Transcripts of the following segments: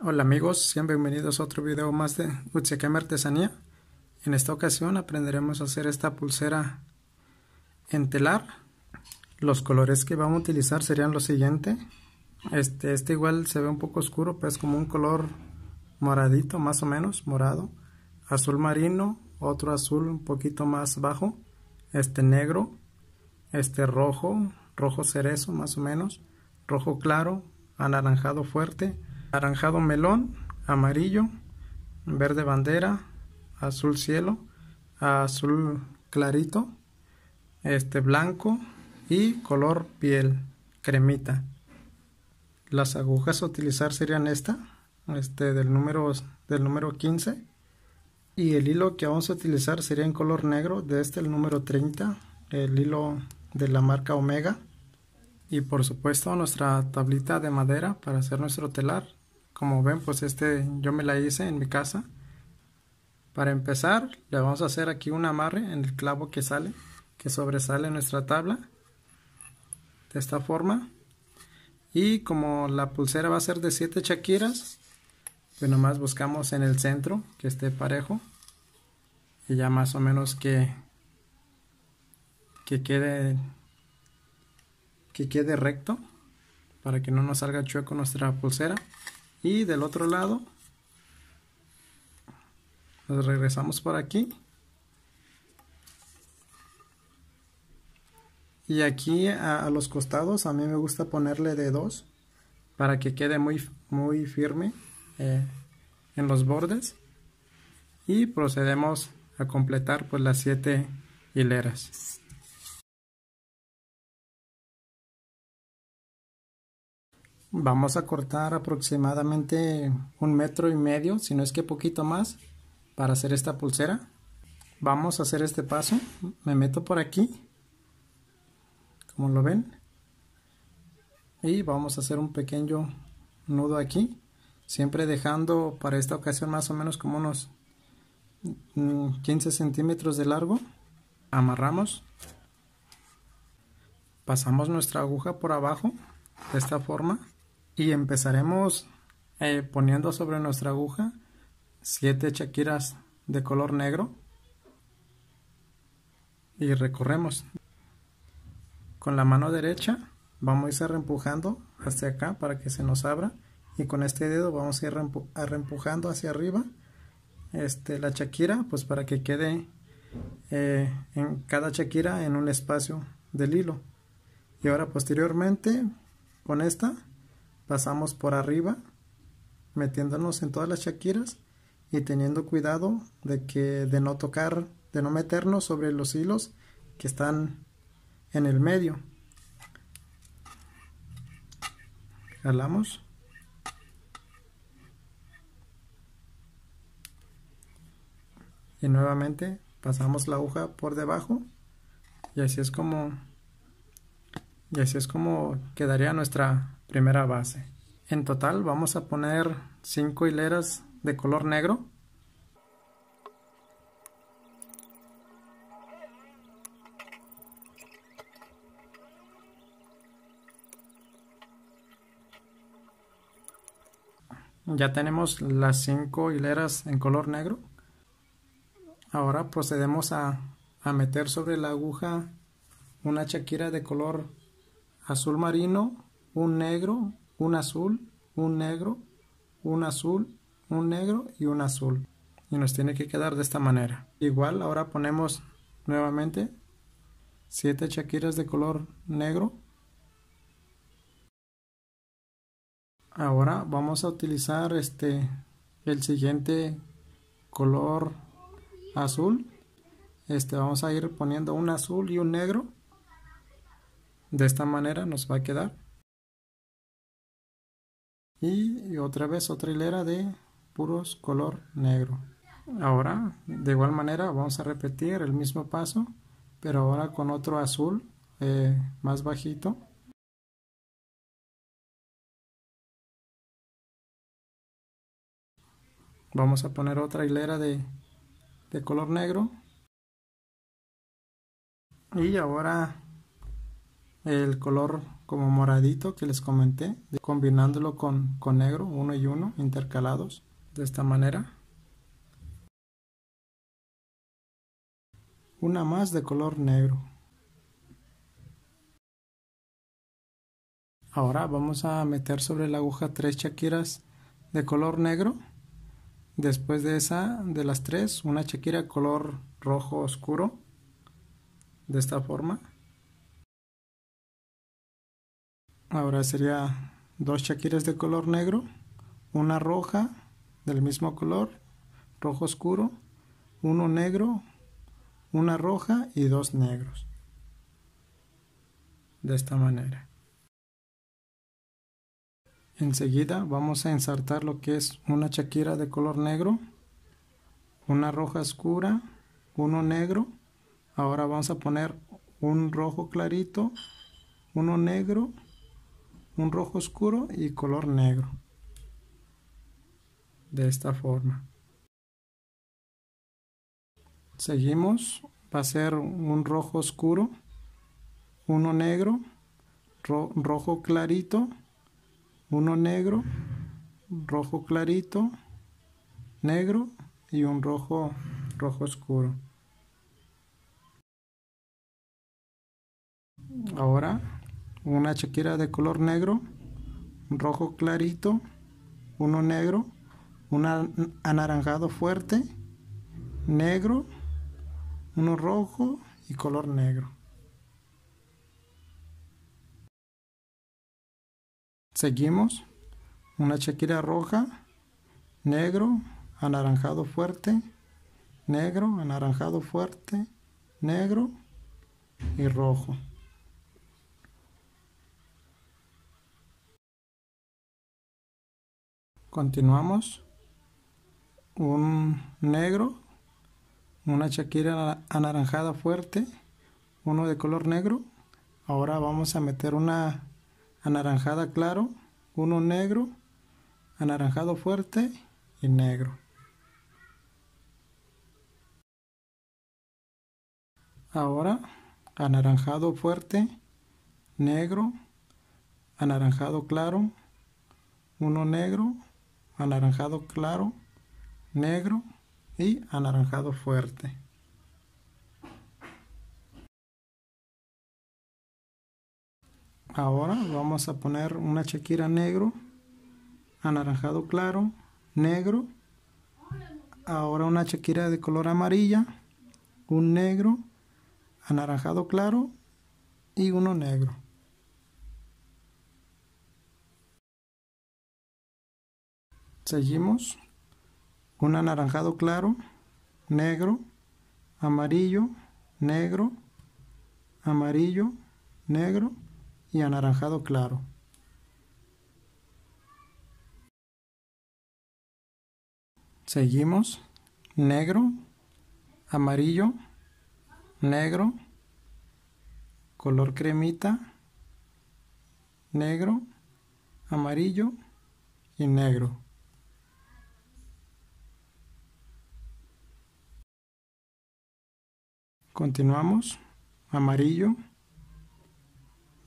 Hola amigos, sean bienvenidos a otro video más de Utsiekame Artesanía. En esta ocasión aprenderemos a hacer esta pulsera en telar. Los colores que vamos a utilizar serían los siguientes. Este igual se ve un poco oscuro, pues como un color moradito, más o menos, morado. Azul marino, otro azul un poquito más bajo. Negro, rojo, rojo cerezo más o menos. Rojo claro, anaranjado fuerte. Naranjado melón, amarillo, verde bandera, azul cielo, azul clarito, blanco y color piel, cremita. Las agujas a utilizar serían del número 15, y el hilo que vamos a utilizar sería en color negro, de el número 30, el hilo de la marca Omega, y por supuesto nuestra tablita de madera para hacer nuestro telar. Como ven, pues yo me la hice en mi casa. Para empezar, le vamos a hacer aquí un amarre en el clavo que sobresale nuestra tabla, de esta forma. Y como la pulsera va a ser de 7 chaquiras, pues nomás buscamos en el centro que esté parejo, y ya más o menos que quede recto, para que no nos salga chueco nuestra pulsera. Y del otro lado nos regresamos por aquí, y aquí a los costados a mí me gusta ponerle de 2 para que quede muy firme en los bordes, y procedemos a completar pues las 7 hileras. Vamos a cortar aproximadamente 1,5 metros, si no es que poquito más, para hacer esta pulsera. Vamos a hacer este paso. Me meto por aquí, como lo ven, y vamos a hacer un pequeño nudo aquí, siempre dejando para esta ocasión más o menos como unos 15 centímetros de largo. Amarramos, pasamos nuestra aguja por abajo de esta forma, y empezaremos poniendo sobre nuestra aguja 7 chaquiras de color negro, y recorremos con la mano derecha. Vamos a ir reempujando hacia acá para que se nos abra, y con este dedo vamos a ir reempujando hacia arriba la chaquira, pues para que quede en cada chaquira en un espacio del hilo. Y ahora posteriormente, con esta pasamos por arriba, metiéndonos en todas las chaquiras y teniendo cuidado de no meternos sobre los hilos que están en el medio. Jalamos, y nuevamente pasamos la aguja por debajo, y así es como quedaría nuestra primera base. En total vamos a poner 5 hileras de color negro. Ya tenemos las 5 hileras en color negro. Ahora procedemos a meter sobre la aguja una chaquira de color azul marino, un negro, un azul, un negro, un azul, un negro y un azul, y nos tiene que quedar de esta manera. Igual ahora ponemos nuevamente 7 chaquiras de color negro. Ahora vamos a utilizar el siguiente color azul. Vamos a ir poniendo un azul y un negro. De esta manera nos va a quedar. Y otra vez otra hilera de puros color negro. Ahora de igual manera vamos a repetir el mismo paso, pero ahora con otro azul más bajito. Vamos a poner otra hilera de color negro. Y ahora el color como moradito que les comenté, combinándolo con negro, uno y uno, intercalados de esta manera. Una más de color negro. Ahora vamos a meter sobre la aguja 3 chaquiras de color negro. Después de esa, de las 3, una chaquira color rojo oscuro, de esta forma. Ahora sería 2 chaquiras de color negro, una roja del mismo color, rojo oscuro, uno negro, una roja y 2 negros, de esta manera. Enseguida vamos a ensartar lo que es una chaquira de color negro, una roja oscura, uno negro. Ahora vamos a poner un rojo clarito, uno negro, un rojo oscuro y color negro, de esta forma. Seguimos, va a ser un rojo oscuro, uno negro, rojo clarito, uno negro, rojo clarito, negro y un rojo oscuro. Ahora una chaquira de color negro, rojo clarito, uno negro, un anaranjado fuerte, negro, uno rojo y color negro. Seguimos, una chaquira roja, negro, anaranjado fuerte, negro, anaranjado fuerte, negro y rojo. Continuamos, un negro, una chaquira anaranjada fuerte, uno de color negro. Ahora vamos a meter una anaranjada claro, uno negro, anaranjado fuerte y negro. Ahora anaranjado fuerte, negro, anaranjado claro, uno negro, anaranjado claro, negro y anaranjado fuerte. Ahora vamos a poner una chaquira negro, anaranjado claro, negro. Ahora una chaquira de color amarilla, un negro, anaranjado claro y uno negro. Seguimos, un anaranjado claro, negro, amarillo, negro, amarillo, negro y anaranjado claro. Seguimos, negro, amarillo, negro, color cremita, negro, amarillo y negro. Continuamos, amarillo,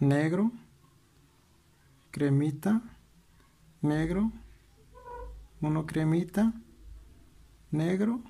negro, cremita, negro, uno cremita, negro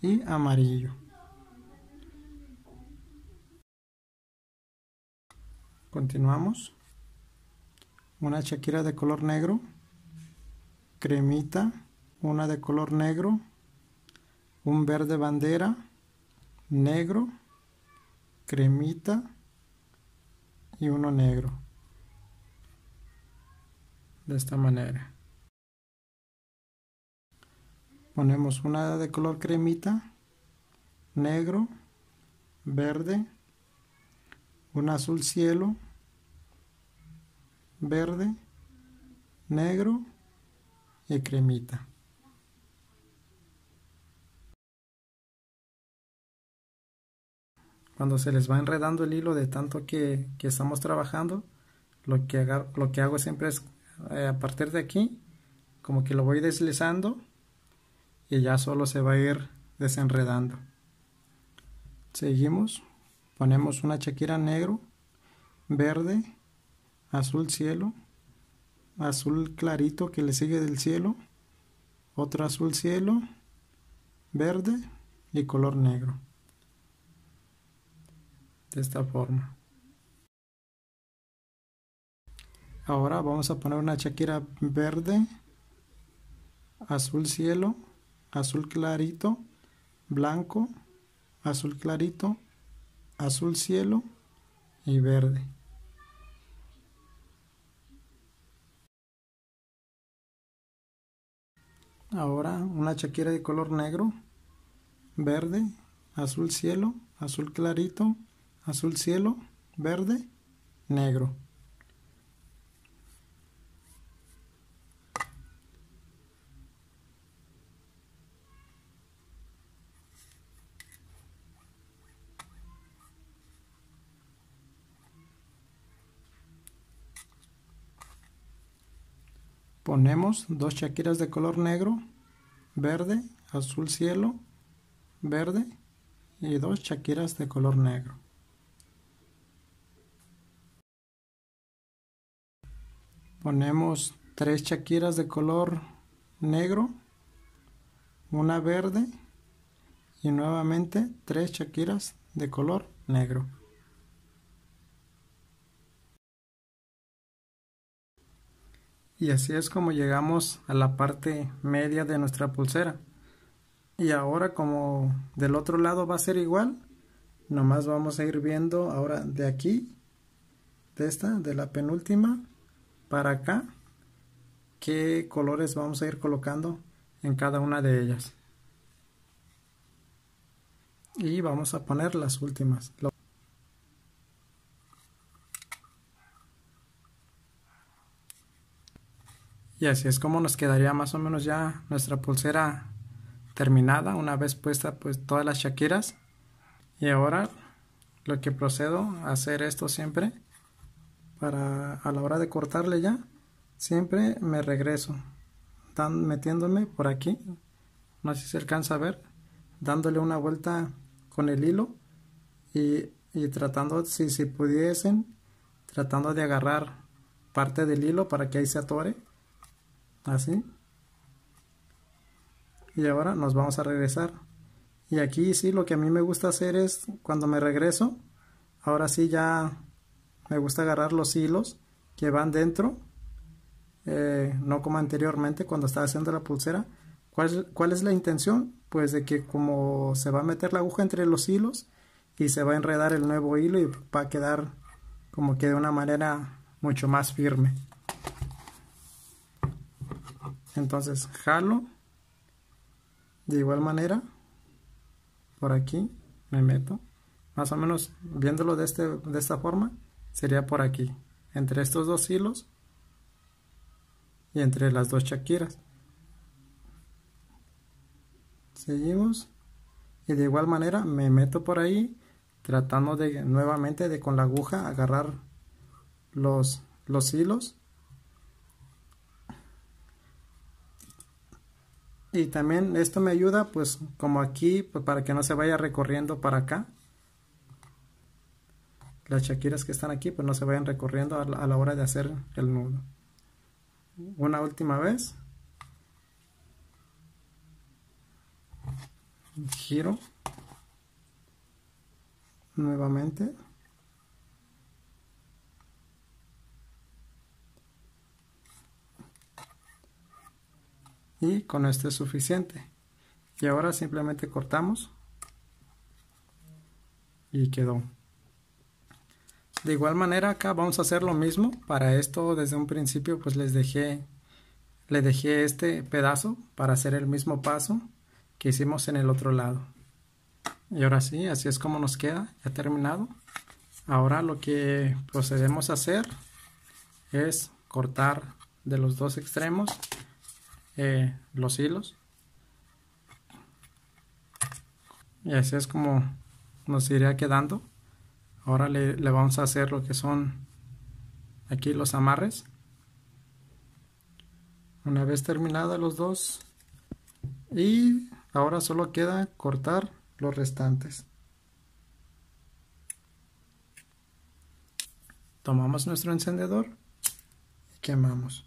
y amarillo. Continuamos, una chaquira de color negro, cremita, una de color negro, un verde bandera, negro, cremita y uno negro, de esta manera. Ponemos una de color cremita, negro, verde, un azul cielo, verde, negro y cremita. Cuando se les va enredando el hilo de tanto que estamos trabajando, lo que hago siempre es a partir de aquí, como que lo voy deslizando y ya solo se va a ir desenredando. Seguimos, ponemos una chaquira negro, verde, azul cielo, azul clarito que le sigue del cielo, otro azul cielo, verde y color negro. De esta forma. Ahora vamos a poner una chaquira verde, azul cielo, azul clarito, blanco, azul clarito, azul cielo y verde. Ahora una chaquira de color negro, verde, azul cielo, azul clarito, azul cielo, verde, negro. Ponemos dos chaquiras de color negro, verde, azul cielo, verde y dos chaquiras de color negro. Ponemos tres chaquiras de color negro, una verde y nuevamente tres chaquiras de color negro. Y así es como llegamos a la parte media de nuestra pulsera. Y ahora, como del otro lado va a ser igual, nomás vamos a ir viendo ahora de aquí, de esta, de la penúltima para acá, qué colores vamos a ir colocando en cada una de ellas. Y vamos a poner las últimas. Y así es como nos quedaría más o menos ya nuestra pulsera terminada, una vez puesta pues todas las chaquiras. Y ahora lo que procedo a hacer esto siempre, para a la hora de cortarle ya, siempre me regreso, metiéndome por aquí, no sé si se alcanza a ver, dándole una vuelta con el hilo y tratando, si pudiesen, tratando de agarrar parte del hilo para que ahí se atore. Así. Y ahora nos vamos a regresar. Y aquí sí, lo que a mí me gusta hacer es, cuando me regreso, ahora sí ya me gusta agarrar los hilos que van dentro, no como anteriormente cuando estaba haciendo la pulsera. ¿Cuál es la intención? Pues de que como se va a meter la aguja entre los hilos y se va a enredar el nuevo hilo y va a quedar como que de una manera mucho más firme. Entonces jalo, de igual manera, por aquí me meto, más o menos viéndolo de esta forma, sería por aquí, entre estos dos hilos y entre las dos chaquiras. Seguimos y de igual manera me meto por ahí, tratando de nuevamente de con la aguja agarrar los hilos. Y también esto me ayuda pues como aquí, pues, para que no se vaya recorriendo para acá. Las chaquiras que están aquí pues no se vayan recorriendo a la hora de hacer el nudo. Una última vez. Giro. Nuevamente. Y con esto es suficiente. Y ahora simplemente cortamos. Y quedó. De igual manera acá vamos a hacer lo mismo. Para esto desde un principio pues le dejé este pedazo para hacer el mismo paso que hicimos en el otro lado. Y ahora sí, así es como nos queda. Ya terminado. Ahora lo que procedemos a hacer es cortar de los dos extremos los hilos. Y así es como nos iría quedando. Ahora le vamos a hacer lo que son aquí los amarres. Una vez terminados los dos, y ahora solo queda cortar los restantes. Tomamos nuestro encendedor y quemamos.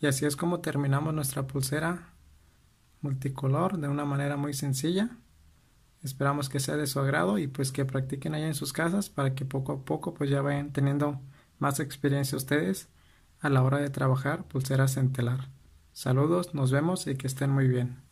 Y así es como terminamos nuestra pulsera multicolor de una manera muy sencilla. Esperamos que sea de su agrado y pues que practiquen allá en sus casas para que poco a poco pues ya vayan teniendo más experiencia ustedes a la hora de trabajar pulseras en telar. Saludos, nos vemos y que estén muy bien.